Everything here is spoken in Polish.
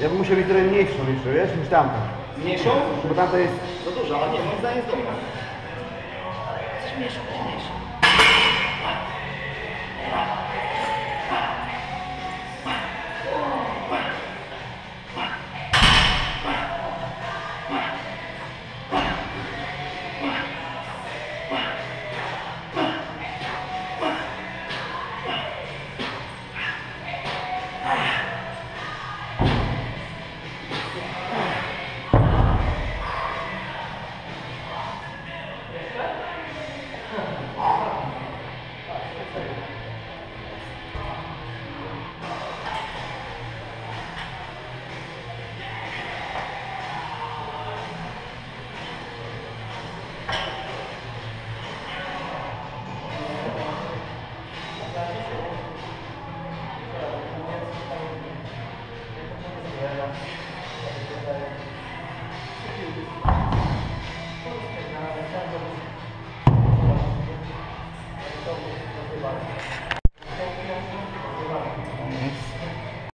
Ja bym musiał mieć trochę mniejszą jeszcze, wiesz, niż tamta. Mniejszą? Bo tamta jest... No duża, ale nie, moim zdaniem jest dobra. Coś mniejszą, coś mniejszą. Thank you.